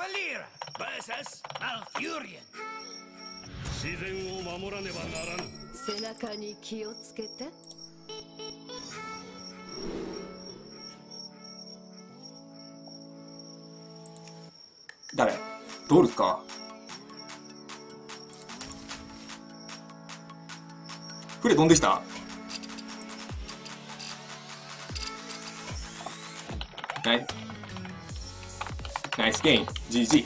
Valera versus Malfurion. Dale, turco. ¿Dónde está? Okay. Nice game, GG.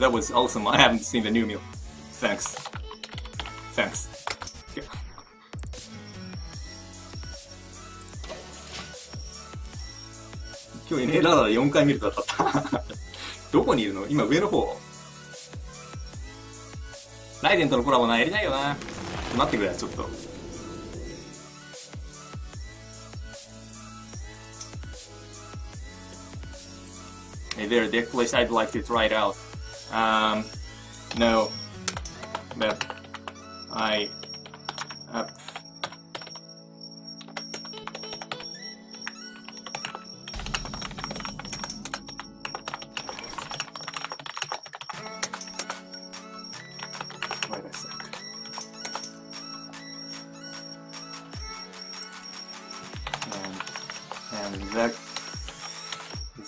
That was awesome. I haven't seen the new meal. Thanks. Thanks. Yeah. NAラダーで4回見ると当たったどこにいるの今上の方ライデンとのコラボなやりないよな待ってくれちょっとHey there, Dick Place, I'd like to try it out. No, but I up.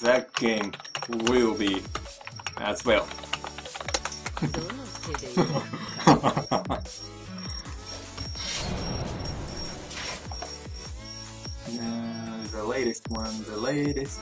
That game will be as well. The latest one, the latest.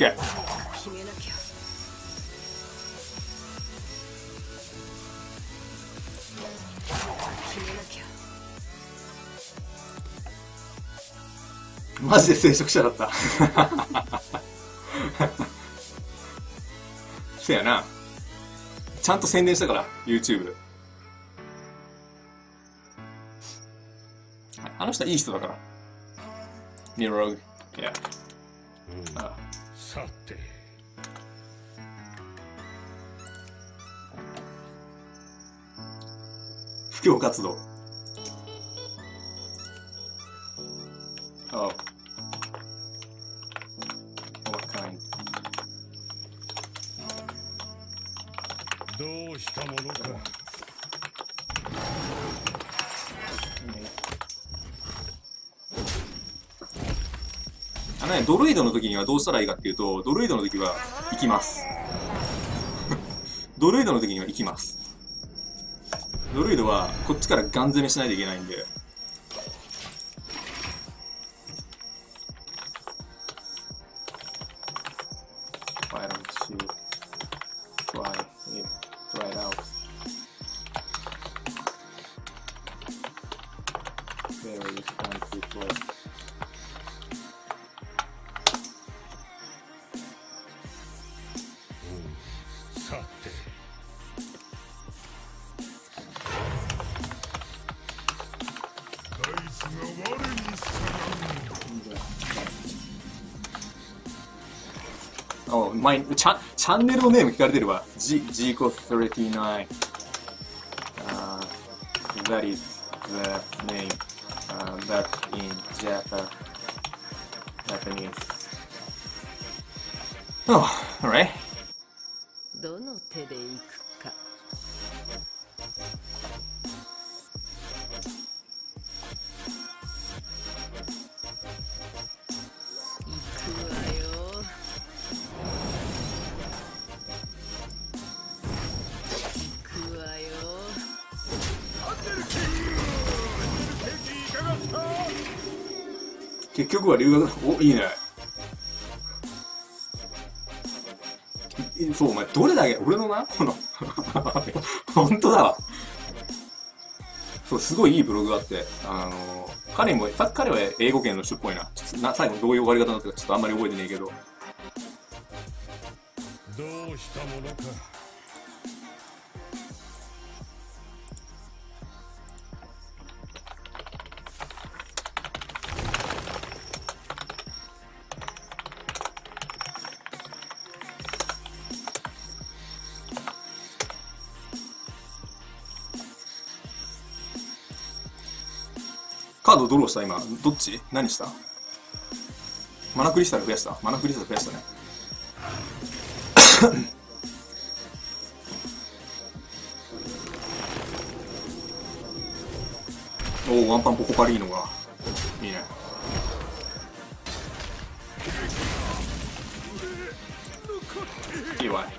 Okay.マジで聖職者だったせやなちゃんと宣伝したから YouTube あの人はいい人だからニューログいやああさて布教活動ああどうしたものかドルイドの時にはどうしたらいいかっていうとドルイドの時は行きますドルイドの時には行きますドルイドはこっちからガン攻めしないといけないんでお前チャンネルのネーム聞かれてれば Zico39 That is the name back in Japanese Oh, alright どの手で行くか 結局は留学おいいねそうお前どれだけ俺のなこの本当だわそう、すごいいいブログがあって、彼は英語圏の人っぽいな。最後どういう終わり方だったかちょっとあんまり覚えてねえけど。どうしたものか。カードドローした今、どっち何したマナクリスタル増やしたマナクリスタル増やしたね。おお、ワンパンポコパリーノがいいね。いいわい。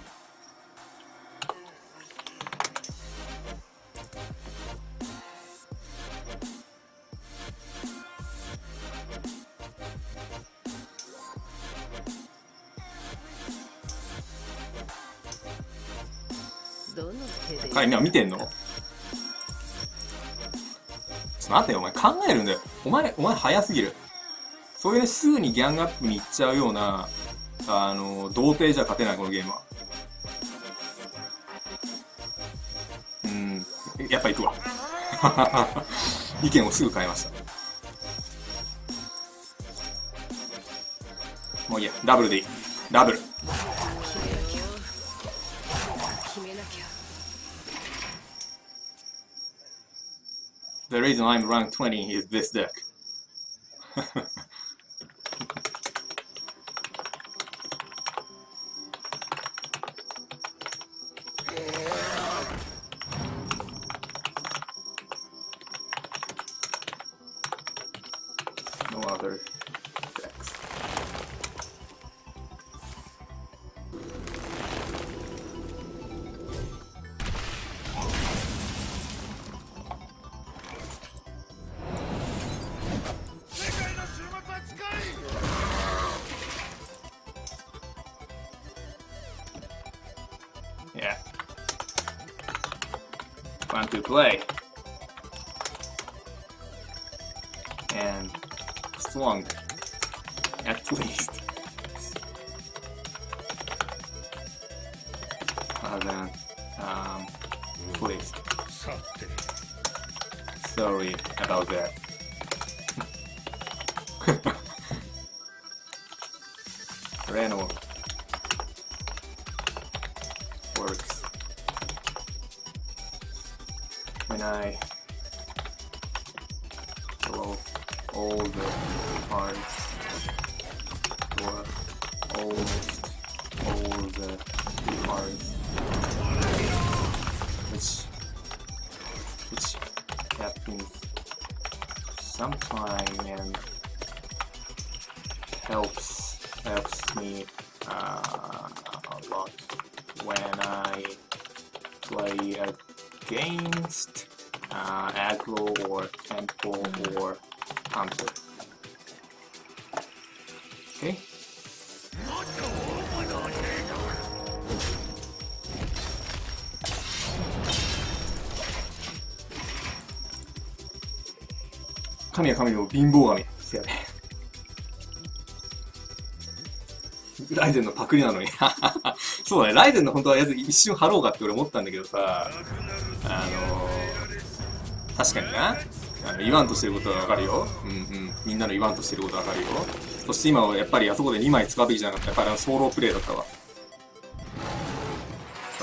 はい、今見てんの？ちょっと待ってよ、お前考えるんだよ。お前早すぎる。それですぐにギャングアップに行っちゃうような、童貞じゃ勝てない、このゲームは。やっぱ行くわ。意見をすぐ変えました。もういいや、ダブルでいい。ダブル。The reason I'm rank 20 is this deck. Play and slung at least. Then, please. Sorry about that. Renault works. I blow all the parts or almost all the parts which happens sometime and helps me a lot when I play against aggro or tempo or hunter. Okay? Kamiは神の貧乏神。せやね。ライゼンのパクリなのに。そうだね、ライゼンの本当はやつ一瞬貼ろうかって俺思ったんだけどさ、確かにな。言わんとしてることはわかるよ。みんなの言わんとしてることはわかるよ。そして今はやっぱりあそこで2枚使うべきじゃなかった。やっぱりソーロープレイだったわ。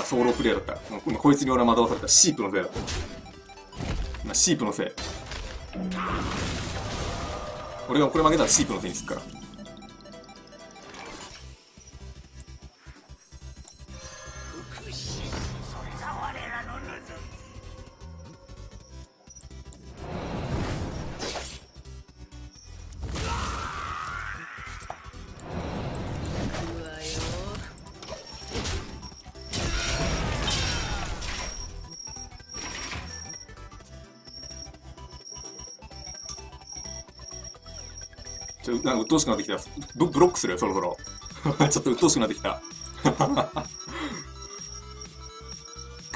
ソーロープレイだった。今こいつに俺は惑わされた。シープのせいだった。今シープのせい。俺がこれ負けたらシープのせいにするから。なんか鬱陶しくなってきた。ブロックするよ、そろそろ。ちょっと鬱陶しくなってきた。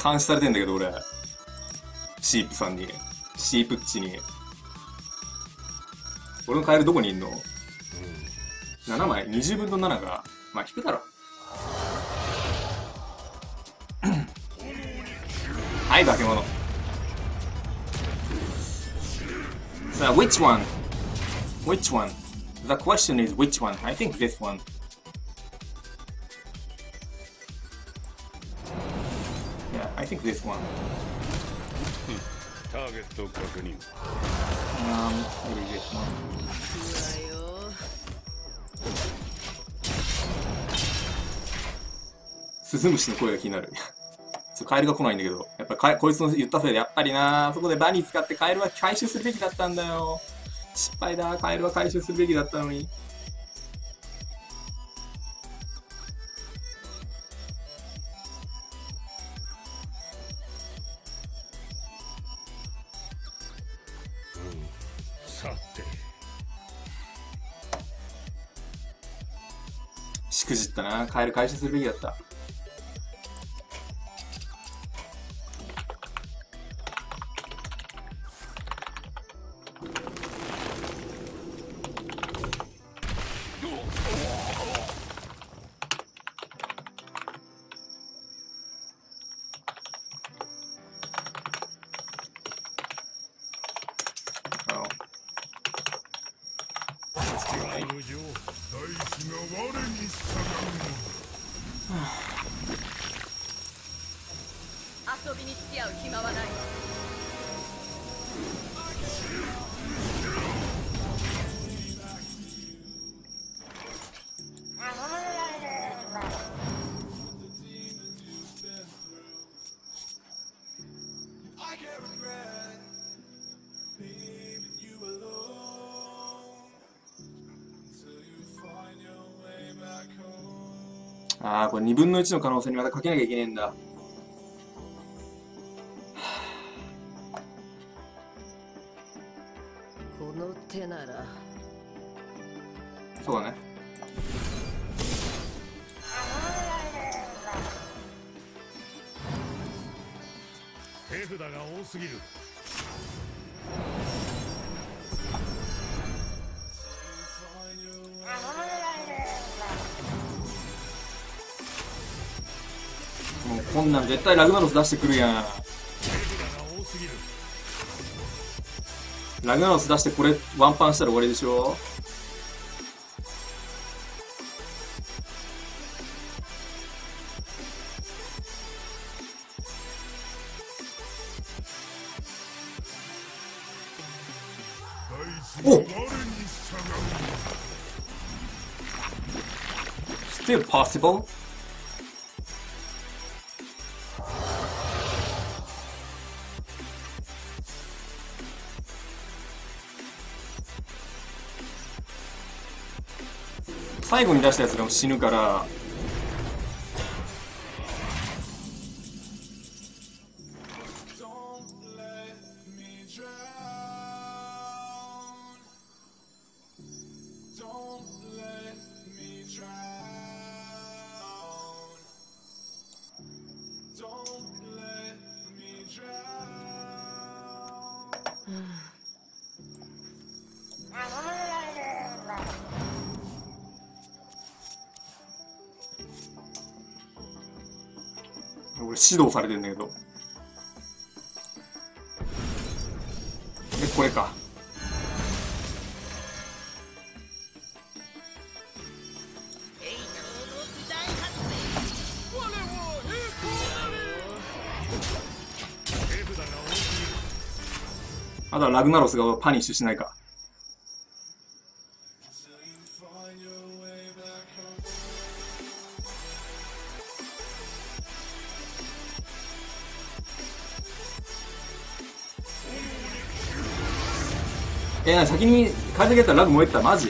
監視されてんだけど、俺。シープさんに。プチプチに。俺のカエルどこにいんの？ 7 枚20分の7がまあ引くだろ。はい、化け物。さあ、which one? Which one? The question is which one? I think this one. Yeah, I think this one. Target to confirm. Maybe this one. スズムシの声が気になる。カエルが来ないんだけど、やっぱりこいつの言ったせいでやっぱりな、そこでバニー使ってカエルは回収するべきだったんだよ。失敗だ、カエルは回収するべきだったのに。さて、しくじったな、カエル回収するべきだった。ああ、これ2分の1の可能性にまたかけなきゃいけねえんだ。この手なら。そうだね。手札が多すぎる。こんなん絶対ラグナロス出してくるやん。ラグナロス出してこれワンパンしたら終わりでしょ。おっ、Still possible? 最後に出したやつが死ぬから指導されてんだけど、でこれか。あとはラグナロスがパニッシュしないか。先にカエルだけやったらラグ燃えてた、マジ